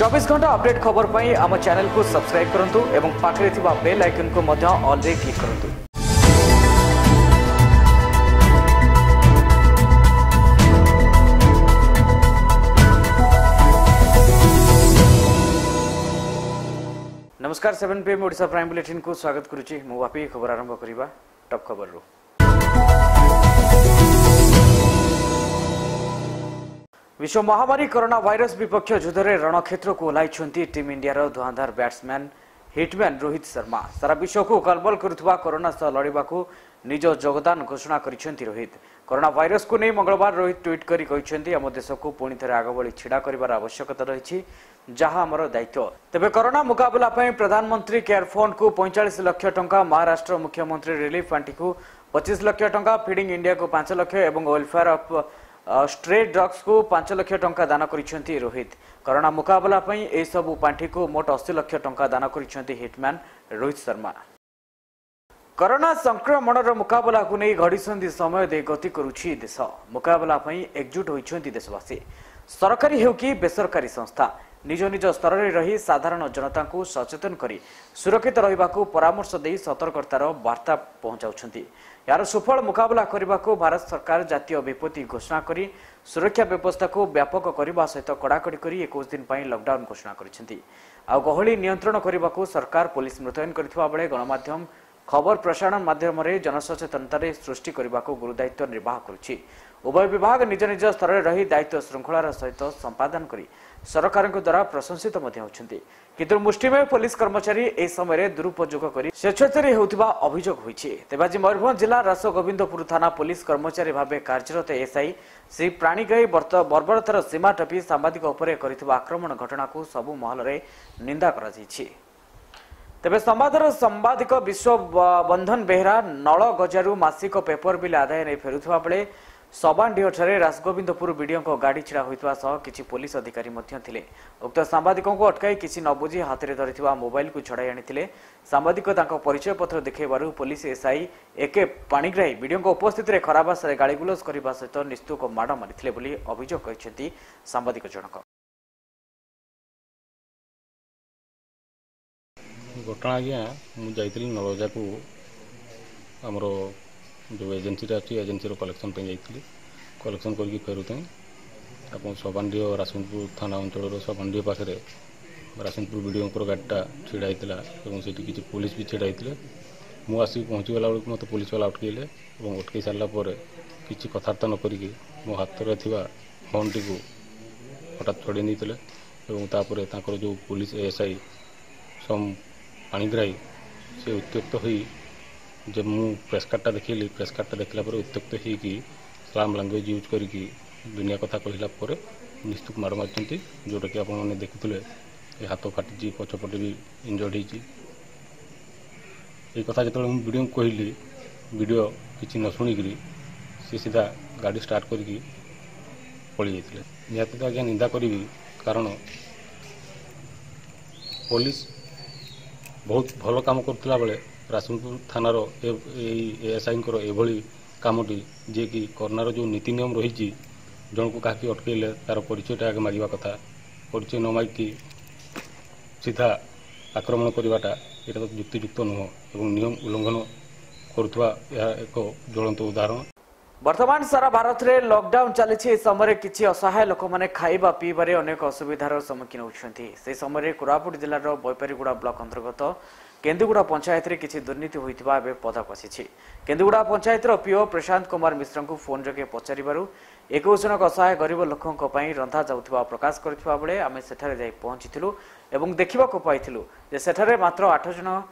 24 घंटा अपडेट खबर पाई आम चैनल को सब्सक्राइब करंतु एवं पाखरे थिबा बेल आइकन को मध्य ऑल रे क्लिक करंतु। नमस्कार 7 PM ओडिशा प्राइम बुलेटिन को स्वागत करुच्ची मु वापी खबर आरंभ करिबा टॉप खबर रो। विश्व महामारी कोरोना वायरस विपक्ष जुद्धरे रणक्षेत्र को ओलाइछंती टीम इंडिया रो धुआंधार बैट्समैन हिटमैन रोहित शर्मा। सारा विश्व को कलबल करुवा कोरोना सह लड़िबा को निज योगदान घोषणा करिसेंती रोहित। कोरोना वायरस को नै मंगलवार रोहित ट्वीट करी कहिसेंती हम देश को पुणी थरे आगबळी छिडा करिवार आवश्यकता रहिछि जहां हमर दायित्व। तबे कोरोना मुकाबला पय प्रधानमंत्री केयर फंड को 45 लाख टंका, महाराष्ट्र मुख्यमंत्री रिलीफ फंड को 25 लाख टंका, फीडिंग इंडिया को 5 लाख एवं वेलफेयर ऑफ स्ट्रे ड्रग्स को 5 लाख टंका दान करिसेंती रोहित। कोरोना मुकाबला पय ए सब पांठी को मोट 80 लाख टंका दान करिसेंती हिटमैन रोहित शर्मा। कोरोना संक्रमण रो मुकाबला को नै घडीसंदी समय दे गति करूछि देश। मुकाबला पय एकजुट होइछंती देशवासी। सरकारी हेउ कि बेसरकारी संस्था निज निज स्तर रे रही साधारण जनता को सचेतन करी सुरक्षित रहिबा को परामर्श देई सतर्कतार वार्ता पहुंचाउछंती। यार सफल मुकाबला करने को भारत सरकार जातीय विपत्ति घोषणा कर सुरक्षा व्यवस्था को व्यापक करने सहित कड़ाकड़ी कर 21 दिन पर लकडाउन घोषणा करी गहली नियंत्रण करने को सरकार पुलिस मुतयन करथिबा बेले गणमाध्यम खबर प्रसारण माध्यम जनसचेतनता सृष्टि करने को गुरुदायित्व निर्वाह करुछि। उभय विभाग निज निज स्तर में रही दायित्व श्रृंखलार सहित संपादन करी सरकार द्वारा प्रशंसित होती किंतु मुष्टिमेय पुलिस कर्मचारी ए समय दुरुपयोग कर स्वेच्छाचारी होता अभियोग होती। तेज आज मयूरभंज जिला रासगोविंदपुर थाना पुलिस कर्मचारी भाव कार्यरत एसआई श्री प्राणीगाई बर्बरतार सीमा टपी सांबादिक उपरे आक्रमण घटना को सबु महल में निंदा कर। तेबे संवादर संवादिक विश्वबंधन बेहरा नल गजारू मासिक पेपर बिल आदाय नहीं फेरुवा बेले सबांडीह रासगोविंदपुर बीडीओं गाड़ी छिड़ा होता सह किसी पुलिस अधिकारी थे। उक्त सांबादिक अटकाई किसी न बुझी हाथ में धरी मोबाइल को छड़ाई आनी सांबादिक परिचय पत्र देखाइबारु पुलिस एसआई एके पाणीग्राही बीडीओं उपस्थित में खराब भाषा गाड़ीगुलज करने सहित निस्तुक माड़ मारी अभियोग सांबादिक जनक। घटना आज्ञा मुझे नलजा को आमर जो एजेन्सी अच्छी एजेन्सी कलेक्शन जाती कलेक्शन करके फेरुता आप सबांडीह रासनपुर थाना अंचल सबांडीह पाखे रासनपुर बीडीओं गाड़ीटा छिड़ा होता और से किसी पुलिस भी छिड़ा होते मुझे आसिक पहुँची गला बेलू मत पुलिस वाला अटकैले और अटकई सारापर किसी कथबार्ता नक मो हाथ में या फोनटी को हटात छड़े नहीं जो पुलिस एएसआई सम पाणीग्राही से उत्त्यक्त हो जब मु प्रेस कार्डटा देखली प्रेस कार्डटा देखला पर उत्त्यक्त होगी स्लाम लांगुएज यूज करके दुनिया कथा कहलापर निस्तुक माड़ मार्च जोटा कि आपने देखुले हाथ फाटी पछपटे भी इंजर्ड होता जो वीडियो कहली वीडियो किसी न शुणिकी सी सीधा गाड़ी स्टार्ट करके पलि जाते निहत तो आज निंदा करी कारण पुलिस बहुत भल काम करता बेले रासनपुर थानार एएसआई एभली कामटी जे कि कोरोनार जो नीति नियम रही जन को काकी अटकैले तार परिचयटा आगे मागिबा कथा परिचय न मागिकी सीधा आक्रमण करवाटा यहाँ तो युक्तियुक्त नुह एवं नियम उल्लंघन करुवा एक ज्वलंत उदाहरण। बर्तमान सारा भारत में लॉकडाउन चली समय किसी असहाय लोक मैंने खाइबा पीबारे अनेक असुविधार सम्मुखीन होती से समय कोरापुट जिलार बैपारीगुड़ा ब्लॉक अंतर्गत केंदुगुड़ा पंचायत में किसी दुर्नीति होता पदाक आसी। केंदुगुड़ा पंचायत पीओ प्रशांत कुमार मिश्र को फोन जगे पचार 21 जन असहाय गरीब लोकों रंधा जाऊा प्रकाश करता बेले आम से पहुंचीलु और देखा पाई सेठार मात्र 8 जन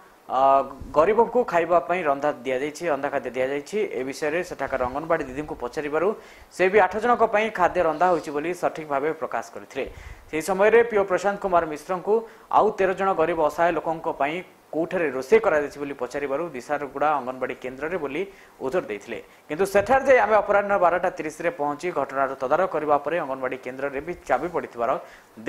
गरीबों को खाइबा पई रंधा दिया जायछि रंधा खाद्य दिया जायछि। ए विषय रे सेठाका अंगनवाड़ी दीदी को पचारिबारु से भी 8 जनक पई खाद्य रंधा होछि बोली सठिक भाबे प्रकाश करथिले। से समय रे पीओ प्रशांत कुमार मिश्र को आउ 13 जन गरीब असहाय लोकों पई कोठरे रोसे करा जायछि बोली पचारिबारु दिसारगुड़ा अंगनवाड़ी केंद्र रे बोली उत्तर दैथिले किंतु सेठार जे आमे अपराह्न 12:30 रे पहुंची घटनार तदारक करबा परे अंगनवाड़ी केंद्र रे भी चाबी पड़ितबार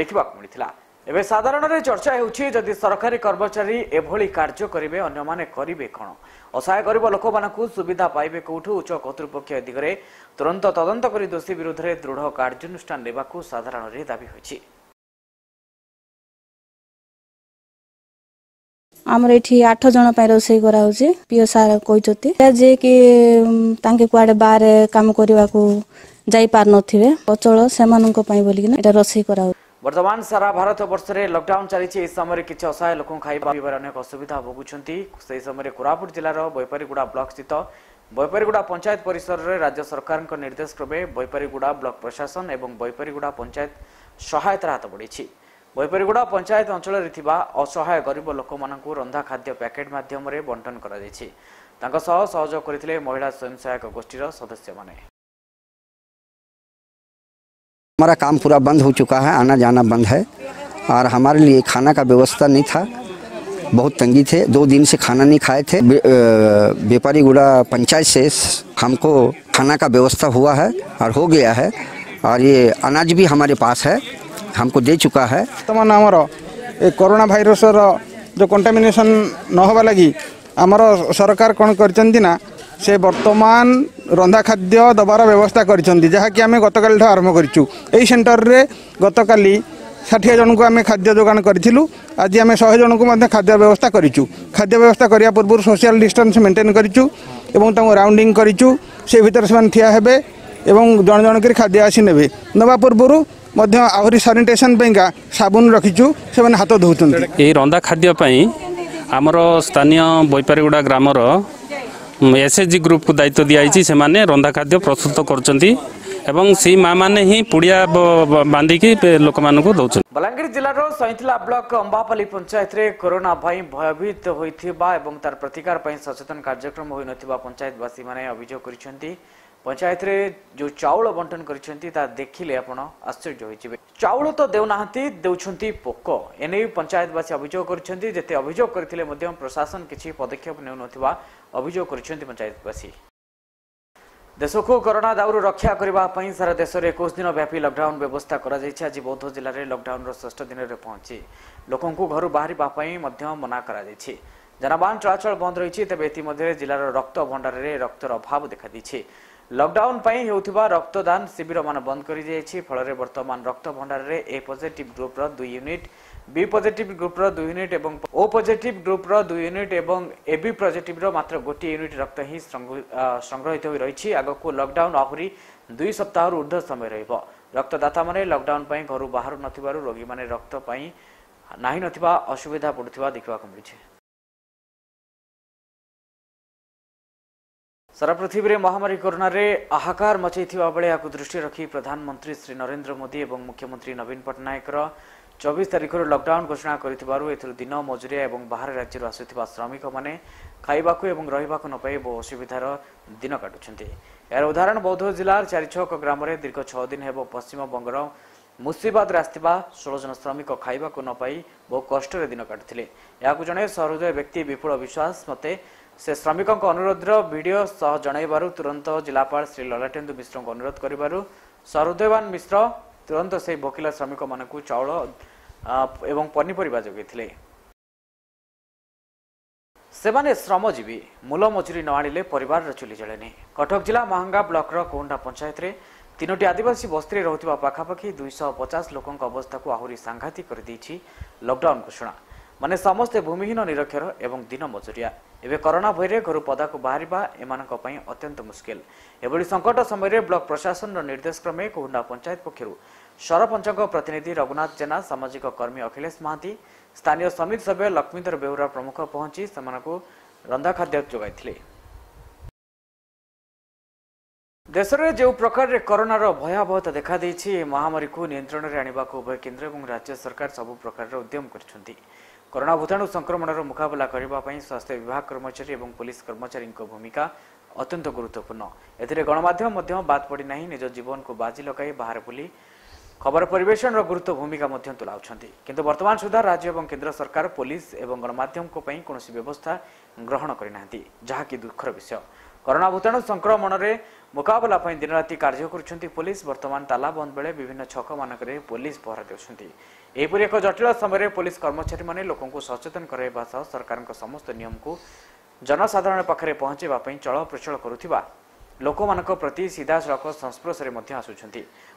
देखिबा को मिलिथिला। एवं साधारण चर्चा होउछि जदि सरकारी कर्मचारी एभली कार्य करेंगे अन्य माने करेंगे कौन असहाय गरीब लोक मानू सुविधा पाइबे कौठू उच्च कर्तृपक्ष ए दिगरे तुरंत तदंत कर दोषी विरोध में दृढ़ कार्यानुष्ठान लेबाकू साधारण दाबी होइछि। आमर ये 8 जन रोसई कराऊे पीओ सार कहते जे कि कुआडे बारे काम करने को जापार नथिबे अचल से बोलिक रोसई कराऊ। बर्तमान सारा भारत वर्ष में लकडाउन चली समय किसी असहाय लोक खावा अनेक असुविधा भोगुंट से समय कोरापुट जिलार बैपारीगुड़ा ब्लक स्थित बैपारीगुड़ा पंचायत परिसर में राज्य सरकार निर्देश क्रमे बैपारीगुड़ा ब्लक प्रशासन एवं बैपारीगुड़ा पंचायत सहायतार हाथ बढ़ी। बैपारीगुड़ा पंचायत अंचल असहाय गरीब लोक मानू रंधा खाद्य पैकेट माध्यम बंटन कर महिला स्वयं सहायक गोष्ठीर सदस्य माने। हमारा काम पूरा बंद हो चुका है, आना जाना बंद है और हमारे लिए खाना का व्यवस्था नहीं था, बहुत तंगी थे, 2 दिन से खाना नहीं खाए थे। बैपारीगुड़ा पंचायत से हमको खाना का व्यवस्था हुआ है और हो गया है और ये अनाज भी हमारे पास है, हमको दे चुका है। बर्तमान आमर ए कोरोना भाइरस जो कंटामिनेसन न होगा लगी आमर सरकार कौन करना से बर्तमान रंधा खाद्य दबार व्यवस्था करछंती जहाँकि आम गतकाली आरंभ करूँ। यही सेंटर रे गतकाली 60 जन को आम खाद्य जोगान करूँ, आज आम 100 जन को खाद्य व्यवस्था करूँ। खाद्य व्यवस्था करने पूर्व सोशल डिस्टेंस मेन्टेन करूँ और राउंडिंग करूँ, से भितर से ठिया हे और जन जन कर खाद्य आसी ने नवा पूर्वर आहरी सानिटेसन का साबुन रखीचु से हाथ धोचुंती। ये रंधा खाद्यपाई आमर स्थानीय बैपारीगुड़ा ग्रामर एसएचजी ग्रुप को दायित्व दिखाई से माने रंधा खाद्य प्रस्तुत कर माँ मैंने ही पुड़िया बांधिकी लोक मान दौर। बलांगीर जिलार सैंतला ब्लक अंबापाली पंचायत रे कोरोना भाई भयभीत होइथिबा एवं तार प्रतिकार पाई सचेतन कार्यक्रम होई नथिबा पंचायतवासी माने अभियोग करिसेंती। पंचायत रे जो चाउल बंटन करिसेंती ता देखिले आपण आश्चर्य होइजिबे, चाउल तो देउनाहंती देउछंती पोक। एने पंचायतवासी अभियोग करिसेंती, जते अभियोग करथिले मध्यम प्रशासन किछि पदक्षेप नेउ नथिबा अभियोग करिसेंती पंचायतवासी। देश को कोरोना दाऊर रक्षा करने सारा देश में 21 दिन व्यापी लकडाउन व्यवस्था करा जायछि। आज बौद्ध जिले में लकडाउन 6 दिन में पहुंची लोक घर बाहर मना करा जायछि, जनवाहन चलाचल बंद रही। तेज इतिमध्य जिलार रक्त भंडार में रक्तर अभाव देखा दी। लकडाउन पर होता रक्तदान शिविर मान बंद कर फल बर्तमान रक्त भंडार में ए पॉजिटिव ग्रुप्र 2 यूनिट, बी पॉजिटिव ग्रुप्र 2 यूनिट एवं ओ पॉजिटिव ग्रुप्र 2 यूनिट एवं एबी पॉजिटिव मात्र 1 यूनिट रक्त ही संग्रहित हो रही। आग को लकडाउन आहरी 2 सप्ताह ऊर्ध्व समय रहिबो। रक्तदाता माने लकडाउन पर घर बाहर नथिबारु रोगी माने रक्त पाई नाही नथिबा असुविधा पड़ुथिबा देखा मिली। सारा पृथ्वी में महामारी कोरोना रे हाहाकार मचई बेले या दृष्टि रखी प्रधानमंत्री श्री नरेंद्र मोदी और मुख्यमंत्री नवीन पट्टनायक 24 तारिखर लकडाउन घोषणा कर दिन मजुरी और बाहर राज्य आसुवा श्रमिक मैंने खावाक रही नपाई बहु असुविधार दिन काटुंट। यार उदाहरण बौद्ध जिलार 4 छक ग्राम में दीर्घ 6 दिन हो पश्चिमबंगर मुसीबाद आसवा 16 जन श्रमिक खावा नपाई बहु कष्ट दिन काटुले। या जड़े सहृदय व्यक्ति विपुल विश्वास मते से श्रमिकों अनुरोधर वीडियो सह जनइबार तुरंत जिलापाल श्री ललाटेन्दु मिश्र को अनुरोध कर सरोदयवान मिश्र तुरंत से भोकिला श्रमिक मान चाउल एवं पनीपरिया जोगे। सेमाने श्रमजीवी मूल मजूरी न आनिले परिवार चुली जलेनी। कटक जिला महांगा ब्लक कोहंडा पंचायत रे 3टी आदिवासी बस्ती रहुथिबा पाखापाखि 250 लोकों अवस्था को आहुरी सांघातिक कर देछि लकडाउन घोषणा। माने समस्ते भूमिहीन निरक्षर एवं दिन मजुरिया एवं कोरोना भयरे घर पदा को बाहरिबा एमानका पई अत्यंत मुश्किल। एभली संकट समय ब्लॉक प्रशासन निर्देश क्रमे कोहंडा पंचायत पक्षर सरपंच प्रतिनिधि रघुनाथ जेना, सामाजिक कर्मी अखिलेश महांती, स्थानीय समिति सभ्य लक्ष्मीधर बेहुरा प्रमुख पहुंची सेमानकु रंधा खाद्य जोगाइथिले। देश में जो प्रकार कोरोनार भयावहता देखा दी महामारी को नियंत्रण में आने उभय केन्द्र और राज्य सरकार सबु प्रकार उद्यम कर कोरोना भूताणु संक्रमण मुकाबला करने पर स्वास्थ्य विभाग कर्मचारी एवं पुलिस कर्मचारी भूमिका अत्यंत गुरुत्वपूर्ण। एथिरे गणमाध्यम बाद पड़ी नहीं, निज जीवन को बाजी लगाई बाहर बुली खबर परिवेशन गुरुत्व भूमिका तुलाउछंती, किंतु वर्तमान सुधा राज्य और केन्द्र सरकार पुलिस एवं गणमाध्यम कोई कौन व्यवस्था ग्रहण करनाहांती, जहाँकि दुखर विषय। कोरोना भूताणु संक्रमण में मुकाबला पर दिन राति कार्य करुछंती पुलिस। वर्तमान तालाबंद बेले विभिन्न छक मानकरे पुलिस पहरा देउछंती। एपरी एक जटिल समय पुलिस कर्मचारी माने लोकों को सचेतन कराइबा सह सरकार समस्त नियम को जनसाधारण पाखे पहुंचाइबा चल प्रचल करुथिबा लोकमानक प्रति सीधासख संस्पर्शे आसुंच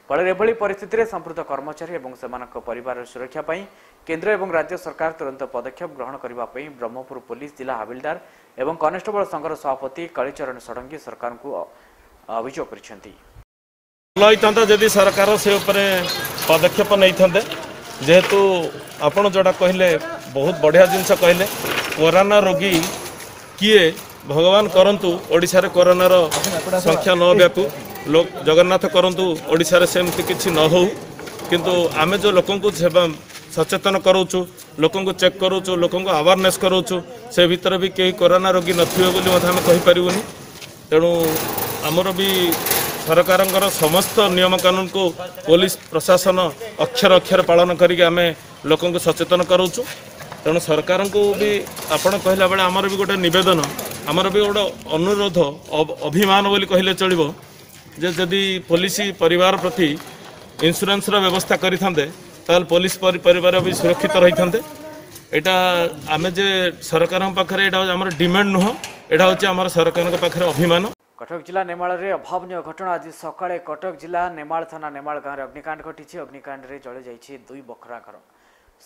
फल परिस्थिति संपृक्त कर्मचारी और सेमानक परिवार सुरक्षा पर केंद्र और राज्य सरकार तुरंत पदक्षेप ग्रहण करने ब्रह्मपुर पुलिस जिला हाबिलदार और कनेस्टेबल संघर सभापति कालीचरण षडंगी सरकार को अभियोग कर सरकार से पदक्षेप नहीं था जेहेतु आपड़ जोड़ा कहले बहुत बढ़िया जिनस कहले कोरोना रोगी किए भगवान करंतु ओडिशा रे कोरोनार संख्या न व्यापू लोक जगन्नाथ करंतु ओडिशा रे सेमती किछि न हो किंतु आमे जो लोकन को सचेतन करूचु लोकन को चेक करूचु लोकन को अवेयरनेस करूचु से भीतर भी केही कोरोना रोगी नथियो बोली मथा हम कहि परिबुनी तेनु हमरो भी सरकारंकर समस्त नियम कानून को पुलिस प्रशासन अक्षर अक्षर पालन करिक आमे लोकन को सचेतन करूचु तेनु सरकार को भी आपण कहला बेले हमर भी गोटे निवेदन आमर भी गोटे अनुरोध अभिमान बोली कहले चलिबो जे जदि पुलिस परिवार प्रति इंश्योरेंस व्यवस्था करि थांदे ताल पुलिस परिवार भी सुरक्षित रही थांदे एटा आमे जे सरकार पाखरे एटा हमर डिमांड नह एटा होचे हमर सरकार पाखरे अभिमान। कटक जिला नेमाल रे अभावनीय घटना आज सकाळे कटक जिला नेमाल थाना नेमाल गांव रे अग्निकांड घटीछि। अग्निकांड रे जळे जायछि दुई बखरा घर।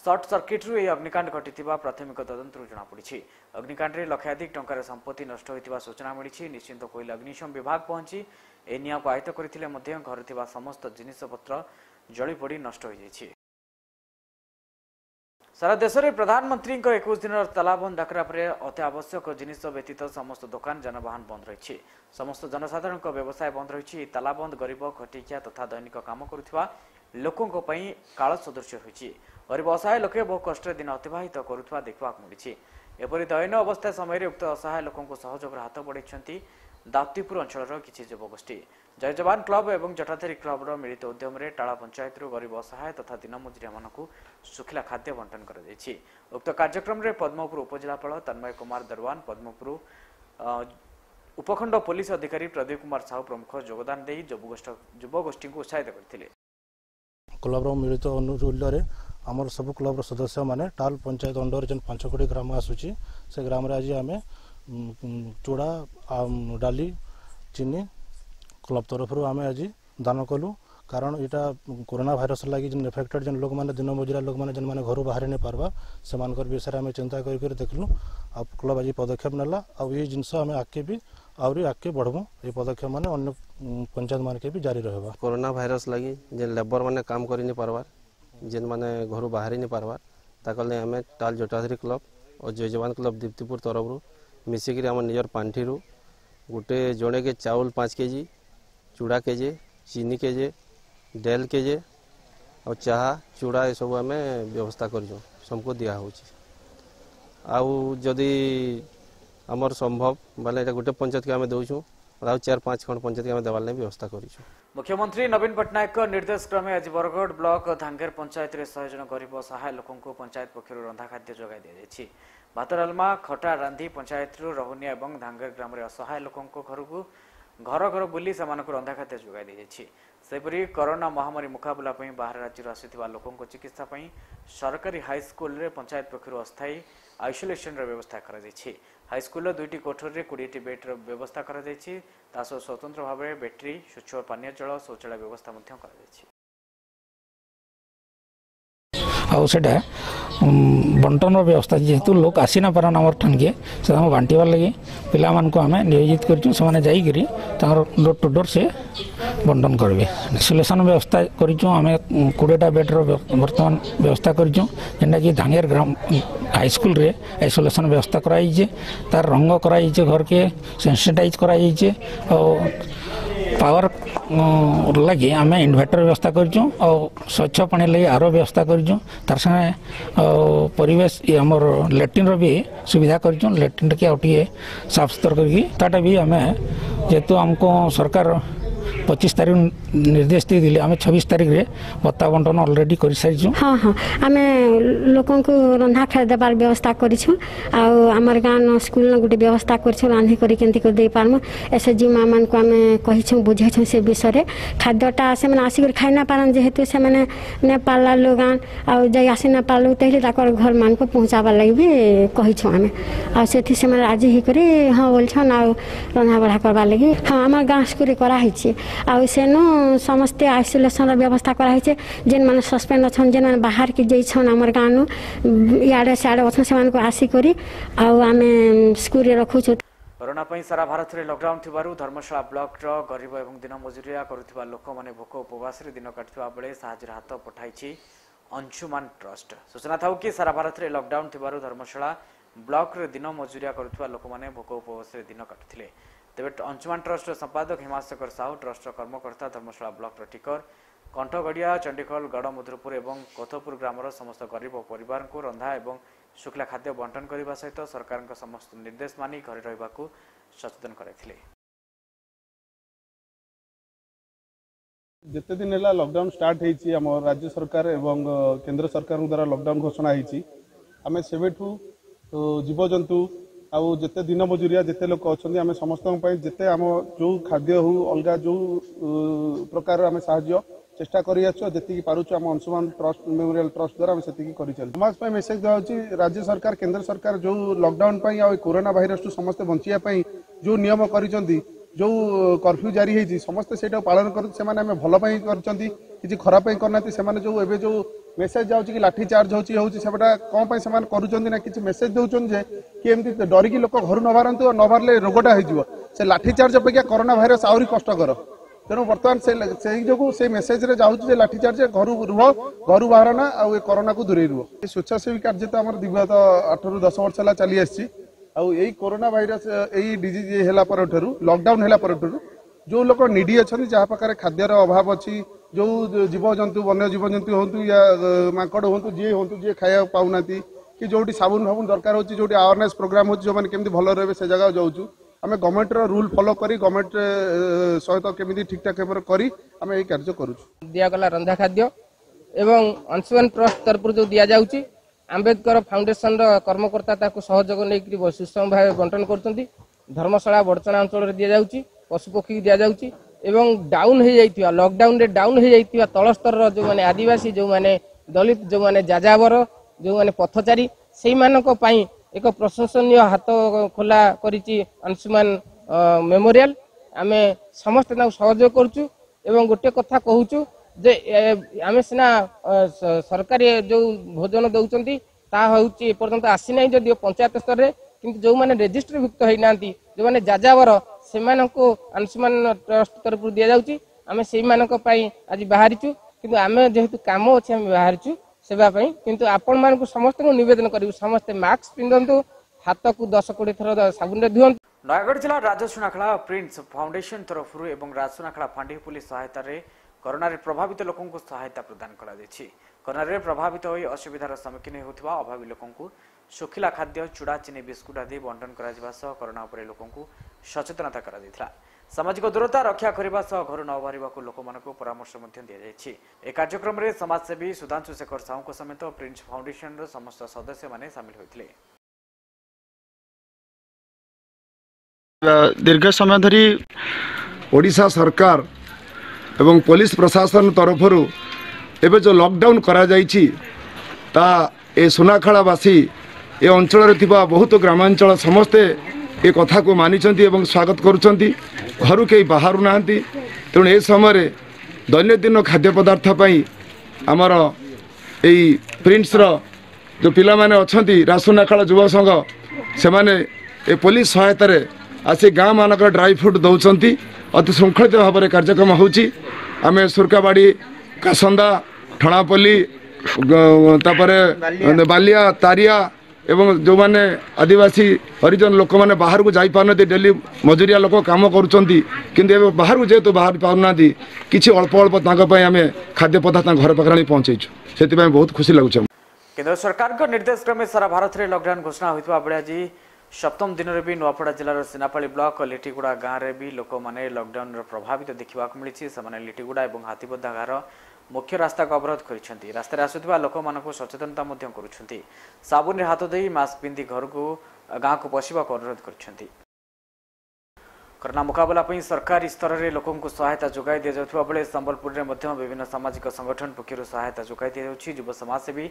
सर्ट सर्किट रु अग्निकांड घटी प्राथमिक तदंत जमापड़ी। अग्निकांड में लक्षाधिक टंकार संपत्ति नष्ट होता सूचना मिली। निश्चिंत कोयला अग्निशम विभाग पहुंची ए निआ को आयत्त करते घर थी समस्त जिनिसपत्र जलीपोड़ नष्ट हो जाए। सारा देश में प्रधानमंत्री 21 दिन तालाबंद डाकरा पर अति आवश्यक जिनिष व्यतीत समस्त दुकान जानवाहन बंद रही। समस्त जनसाधारण व्यवसाय बंद रही। तालाबंद गरीब खटिकिया तथा दैनिक काम करुवा लोकों काल सदृश्य होती। गरीब असहाय लोके बहु कष्ट दिन अतिबाहित करुवा देखा मिली। एपरी दयनीय अवस्था समय उक्त असहाय लोकों सहयोग हाथ बढ़ाई दाप्तीपुर अंचल किसी युवगोष्ठी जय जवान क्लब और जटाधारी क्लब मिलित उद्यम में टाला पंचायत गरीब असहाय तथा दिनमजुरिया मानू सुखिला खाद्य बंटन कर उक्त कार्यक्रम में पद्मपुर उपजिलापाल तन्मय कुमार दरवान पद्मपुर उपखंड पुलिस अधिकारी प्रदीप कुमार साहू प्रमुख योगदान दे युवगोष्ठी को उत्साहित करते। क्लब मिलित अनुकूल्य आमर सब क्लब सदस्य मैंने टाल पंचायत अंडर जो 5 कोटी ग्राम आसूची से ग्राम आज आम चूड़ा डाली चीनी क्लब तरफ आम आज दान कलु कारण यहाँ कोरोना भाइरस लगी जिन एफेक्टेड जन लोक मैंने दिन मजुरा लोक मैंने जन मैंने घर बाहर नहीं पार्बा से विषय में चिंता कर देखलु आ क्लब आज पदक्षेप नाला आई जिनस आम आगे भी आगे बढ़बू ये पदक्षेप मैंने अन्य पंचायत मान के भी जारी रहा। कोरोना भाइरस लगी जेन लेबर मैंने काम कर नहीं पार्बार जेन मैंने घर बाहर नहीं पार्बार ताकल आम टाल जटाधारी क्लब और जय जवान क्लब दीप्तिपुर तरफ रू मिसिक आम निजर पांठी रू गोटे जड़े के चाउल 5 केजी चूड़ा केजे चीनी केजे डेल केजे और चाह चूड़ा ये सब आम व्यवस्था करमको दिया जदि आमर संभव बोले गोटे पंचायत के आम दौचु और 4-5 खंड पंचायत के आम देवार लगे व्यवस्था कर। मुख्यमंत्री नवीन पट्टनायक निर्देश क्रमे आज बरगढ़ ब्लॉक धांगेर पंचायत में 100 जन गरीब असहाय लोकों को पंचायत पक्षर रंधा खाद्य जगाई दीजिए। भात डालमा खटा रांधी पंचायत रहुनिया और धांगेर ग्राम में असहाय लोकों घर घर बुली से रंधा खाद्य जगाई दीजिए। सेपरी कोरोना महामारी मुकाबला बाहर राज्य आसुवा लोकों चिकित्सा सरकारी हाईस्कूल में पंचायत पक्षर अस्थायी आइसोलेसन व्यवस्था कर हाईस्कूल दुईट कोठरी 20टी बेड्र व्यवस्था कर स्वतंत्र भाव में बैटरी स्वच्छ पानी जल शौचालय व्यवस्था आटा बंटन व्यवस्था जेहेतु लोग आसी ना पारन आम ठानके बांटार लगे पिला आम नियोजित कर डोर टू डोर से बंटन करेंगे। आइसोलेसन व्यवस्था करें 20टा बेड्र बर्तमान व्यवस्था करेंटा कि धांगेर ग्राम हाईस्कूल रे आइसोलेसन व्यवस्था कराई तार रंग कराई घर के सेनिटाइज कराई और पावर लगे आम इन्वर्टर व्यवस्था करूँ और स्वच्छ पानी लगे आरो व्यवस्था करूँ तार संगे परिवेश आमर लैट्रिन भी सुविधा करूँ लैट्रिन के आउ साफ सुथरा करके ताटा भी आम जेहेतु आमको सरकार 25 तारीख निर्देश दे दिले आमे 26 तारीख रे भत्ता बंटन ऑलरेडी करि साइजु हां हां आमे लोकन को रंधा खाइदा बार व्यवस्था करिछु आ हमर गान स्कूल न गुटे व्यवस्था करछु रांधी करि केंती को दे पारमु एसएसजी मामन को आमे कहिछु बुझाइछु से विषय रे खाद्यटा आसे माने आसी कर खाइना पारन जेहेतु से माने नेपाल लोगान आ जई आसी न पालु तहिले ताकर घर मान को पहुंचाबा लागबे कहिछु आमे आ सेथि से माने राजी हे करे हां बोलछन आ रंधा बढा करबा लागि हां हमर गास करे करा हिछि आ सेनो समस्त आइसोलेशन रा व्यवस्था करा हिछि जेन माने सस्पेंड छन जेन माने बाहर के जई छन हमर गानु याडे साडे अछन से मान को आसी करी आ आमे स्कूल रे रखु छु कोरोना पई सारा भारत रे लॉकडाउन थिबारु धर्मशाला ब्लॉक रो गरीब एवं दिन मजुरिया करथिबा लोक माने भोक उपवास रे दिन काटथिबा बेले सहायता हाथ पठाइछि अंशुमान ट्रस्ट सूचना थाउ कि सारा भारत रे लॉकडाउन थिबारु धर्मशाला ब्लॉक रे दिन मजुरिया करथिबा लोक माने भोक उपवास रे दिन काटथिले तेबे अंशुमान ट्रस्ट संपादक हिमाशंकर साहू ट्रस्ट कर्मकर्ता धर्मशाला ब्लॉक टिकर कंठगड़िया चंडीखोल गड़मुद्रपुर एवं कोथपुर ग्रामर समस्त गरीब परिवार को रंधा एवं शुक्ला खाद्य बंटन करने सहित सरकार के समस्त निर्देश मानि घरे रहिबाकू सचेतन करैथिले। जते दिन हला लॉकडाउन स्टार्ट हेछि हमर राज्य सरकार एवं केंद्र सरकार द्वारा लॉकडाउन घोषणा हेछि आमे सेबेठू जीवजंतु आउ जिते दिन मजुरिया जिते लोक अच्छे आम समस्त जिते आम जो खाद्य हो अलग जो प्रकार आम साहय चेष्टा करती पार्छ आम अंशुमान ट्रस्ट मेमोरियल ट्रस्ट द्वारा से समाज पर मेसेज दिखाई राज्य सरकार केंद्र सरकार जो लॉकडाउन पर कोरोना वायरस समस्ते बचापी जो नियम कर जो कर्फ्यू जारी होती समस्ते से पालन करें भलपाई कर खराबी करना जो एवं जो मेसेज जाउछ कि लाठी चार्ज होउछ सेटा कोन पय समान करूछन ना किछ मेसेज दउछन जे कि एमती डरी कि लोक घर न बारंतु न बारले रोगटा होइ जिवो से लाठी चार्ज अपेक्षा कोरोना वायरस आउरी कष्ट कर तेनो वर्तमान से जो से मेसेज रे जाउछ जे लाठी चार्ज घर रुहो घर बाहरना आ ए कोरोना को दूरै रुहो स्वच्छासेवी कार्य त हमर दिगत 8 रु 10 वर्ष ला चली आछि आ एई कोरोना वायरस एई डिजीज हेला परठरु लॉकडाउन हेला परठरु जो लोक निडी अछि जहा प्रकार खाद्यर अभाव अछि जो जीवजंतु वन्य जीवजंतु हूँ या माकड़ हूँ जी हूँ जी खाया पाऊना कि जो साबुन फाबुन दरकार होची जो अवेयरनेस प्रोग्राम होची जो केमती भल रहे से जगह जाऊँ आम गवर्नमेंट रूल फॉलो करी गवर्नमेंट सहित केमती ठीक ठाक करी आम ये कार्य करूँ दिगला रंधा खाद्य एवं अंशुमान ट्रस्ट तरफ जो दि जाऊँगी आम्बेडकर फाउंडेसन कर्मकर्ता सहयोग नहीं सुषम भाव बंटन कर धर्मशाला बड़चना अंचल दि जाऊँगी पशुपक्षी दि जाऊँगी एवं डाउन हो जाता लॉकडाउन रे डाउन हो जाता तल स्तर जो माने आदिवासी जो माने दलित जो माने जाजावर जो माने पथचारी से मानी एक प्रशंसनीय हाथ खोला करिछि अंशुमान मेमोरियल आमे समस्त सहयोग करछु एवं गोटे कथा कहूँ जे आमे सिना सरकारी जो भोजन दौरान ता होउछि एपर्यंत आसी ना जदि पंचायत स्तर रे किंतु जो माने रजिस्टर भुक्त होई नांती जो माने जाजावर से मानको अंशुमान ट्रस्ट तरफ दि जाउछि आमे से मानको पई आज बाहरिछु किंतु आमे जेहेतु काम अछि आमे बाहरिछु सेवा पई किंतु आपण मानको समस्त को निवेदन करियु समस्त मास्क पिंदंतु हाथ को 10-20 थरो साबुन रे धुअंतु नयगढ़ जिला राज्य सुनाखला प्रिंस फाउंडेशन तरफ रु एवं राज्य सुनाखला फांडी पुलिस सहायता रे कोरोना रे प्रभावित लोकन को सहायता प्रदान करा देछि कोरोना रे प्रभावित होई असुविधार सम्मुखीन होथिबा अभावी लोकन को शुखिला खाद्य चूड़ा चीनी बिस्कुट आदि बंटन करोना लोक सचेतनता कर सामाजिक दूरता रक्षा करने घर न बाहर लोक परामर्श दी कार्यक्रम में समाजसेवी सुधांशु शेखर साहू समेत प्रिंस फाउंडेशन समस्त सदस्य माने शामिल होते दीर्घ समय धरी ओडिशा सरकार एवं पुलिस प्रशासन तरफर एवं जो लॉकडाउन करा ए सुनाखलावासी ए अंचल बहुत ग्रामांचल समस्ते ये कथा को मानि एवं स्वागत करुँच घर कई बाहर ना तेणु ए समय दैनन्दिन खाद्य पदार्थ पई आमर यही प्रिंस जो पिला माने अच्छी रासुनाखला युवा संघ से माने ए पुलिस सहायतार आसी गाँ मानक ड्राई फ्रुट दौरान अति श्रृंखलित भाव में कार्यक्रम होमें सुरकाबाड़ी कासंदा ठणापल्ली तापरे बालिया तारिया एवं जो माने आदिवासी हरिजन लोक माने बाहर को जाई पारन डेली मजुरिया लोक काम करुँचंती किंतु एवं बाहर को जेहेतु बाहर पारना किसी अल्प अल्प आम खाद्य पदार्थ घर पाखे आनी पहुँचेछु से बहुत खुशी लगुच केन्द्र सरकार निर्देश क्रमे सारा भारत में लॉकडाउन घोषणा होता बेले आज सप्तम दिन भी नुआपड़ा जिलार सेनापाली ब्लॉक लिटीगुड़ा गाँव में भी लोक मैंने लॉकडाउन प्रभावित देखा मिली। से लिटीगुड़ा और हाथीबोधा गाँव मुख्य रास्ता को अवरोध कर रास्ते आसुवा लोक मानक सचेतनता कर साबुन हाथ दे मास्क पिंधि घर को गाँव को पशा को अनुरोध कर कोरोना मुकाबला पर सरकारी स्तर में लोक सहायता जोगाई दि जाता बेले संबलपुर में विभिन्न सामाजिक संगठन पक्षर सहायता जोगाई दि युवा समाजसेवी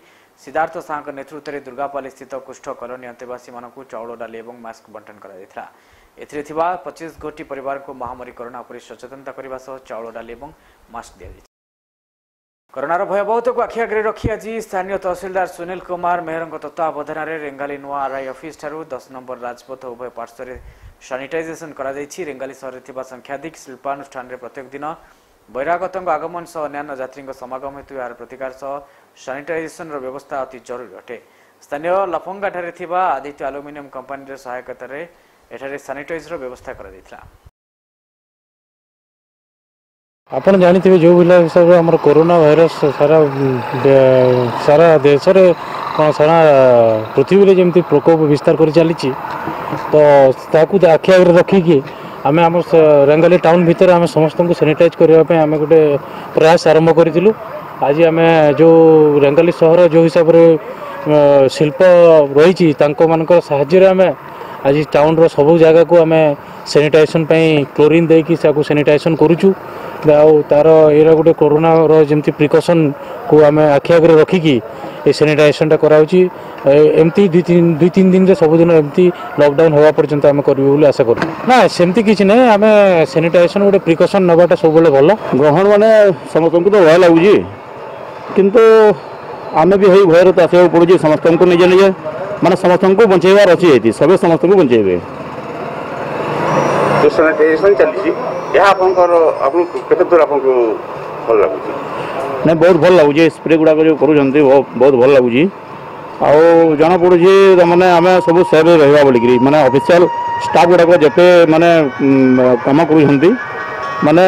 सिद्धार्थ शाह नेतृत्व में दुर्गापाली स्थित कुष्ठ कॉलोनी अंतवासी चाउल डाली और मास्क बंटन कर 25 गोटी परिवार को महामारी कोरोना पर सचेतनता करने चाउल डाली और मास्क दिया। कोरोनार भयावहता को आखि आगे रखी आज स्थानीय तहसीलदार सुनील कुमार मेहरों तत्वावधान में रेंगाली नुआ आरआई अफिस् 10 नंबर राजपथ उभय पार्श्व सानिटाइजेसन करा जायछि। रेंगाली सहर थिबा संख्याधिक शिल्पानुष्ठान में प्रत्येक दिन बहिरागतों आगमन सह अन्य यात्री समागम हेतु यार प्रतिकार सानिटाइजेसन व्यवस्था अति जरूरी अटे। स्थानीय लफंगाठारे थिबा आदित्य आल्युमिनियम कंपनी सहायकतार एठारे सानिटाइजर व्यवस्था करा जायथिला। आपन जानी थे जो भी हिसाब से हमर कोरोना वायरस सारा देश रे सारा पृथ्वी में जमी प्रकोप विस्तार कर चली तो आखि आगे रखिकी आम आम रेंगाली टाउन भितर आम समस्त को सैनिटाइज करने आम गोटे प्रयास आरंभ करूँ। आज आम जो रेंगाली सहर जो हिसाब रे शिल्प रही साज्य आम आज टाउन रो सब जगह को आम सैनिटाइजेशन क्लोरीन देकी सैनिटाइजेशन करूँ। तार ये गोटे कोरोना जमी प्रिकसन को आम आखि आगे रखिकी ये सैनिटाइजेसन कराऊँगी। एमती दुई तीन दिन सबुदिन एमती लॉकडाउन होगा पर्यटन आम कर आशा करूँ ना सेमती किसी ना आम सैनिटाइजेसन गोटे प्रिकसन नवाटा सब भल ग्रहण मैंने समस्त को तो भय लगुच कितु आम भी हो भयर तो आसवाक पड़ू समस्त को निजे निजे मानने समस्त को बचार अच्छी सब समस्त को बचाइबे ना बहुत भल लगुचे स्प्रे गुड़ाक जो कर बहुत भल लगुच आउ जना पड़े मैंने आम सब सेफ रहा बोलिकी मानने ऑफिशियल स्टाफ गुड़ाक जिते मानने कम कर मानने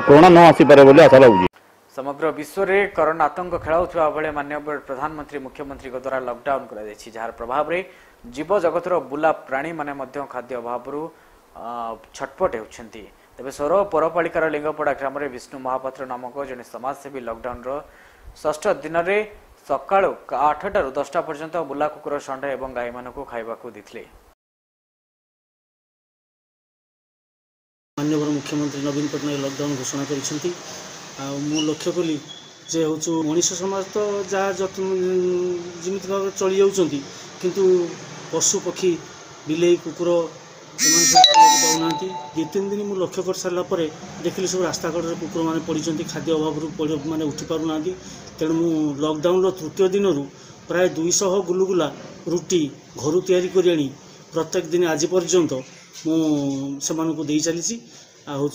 कोरोना न आसीपे बोली आशा लगुच। समग्र विश्व में कोरोना आतंक खेलाउथवा बेले माननीय प्रधानमंत्री मुख्यमंत्री द्वारा लॉकडाउन करा जायछि जार प्रभाव रे जीव जगत बुला प्राणी माने मध्य खाद्य अभाव छटपट होउछन्ती। तबे सोर पौरपालिकार लिंगपड़ा ग्राम में विष्णु महापात्र नामक जने समाजसेवी लॉकडाउन रो 6 दिन में सका 8 ରୁ 10 पर्यंत बुला कुकुर षंढ और गाई मान खाइबाकू दिथिले। माननीय मुख्यमंत्री नवीन पटनायक लॉकडाउन घोषणा करिसन्ती। मु लक्ष्य कली जे हूँ मनुष्य समाज तो जहाँ जमी भाव चली जाऊँ किंतु पशु पक्षी बिलई कुकुर पाऊना दु तीन दिन मुझे लक्ष्य कर सारापर देखिली सब रास्ता कड़े कुकुर मैंने पड़ते खाद्य अभाव मैंने उठी पार ना तेणु मु लॉकडाउन तृतीय दिन रू प्राय 200 गुलुगुला रुटी घर या प्रत्येक दिन आज पर्यंत मुझे चली हूँ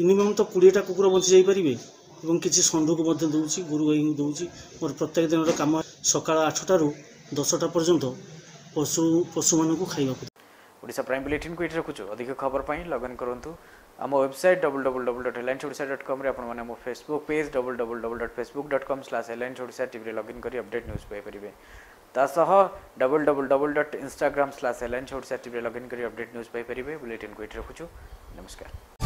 मिनिमम तो 20टा कुकुर बची जापरें और किसी षंढ को दूसरी गुरु गाई को दूसरी मोर प्रत्येक दिन काम सका 8टा ରୁ 10टा पर्यंत पशु मान खाइबा। ओडिशा प्राइम बुलेटिन को ये रखुच अधिक खबर पर लगइन करूँ आम वेबसाइट www.headlinesodia.com आपने फेसबुक पेज www.facebook.com/headlinesodia लगइन कर अपडेट न्यूज पाइपर तासह www.instagram/headlinesodia लगइन कर अपडेट न्यूज पाइपर। बुलेटिन को ये रखुचु नमस्कार।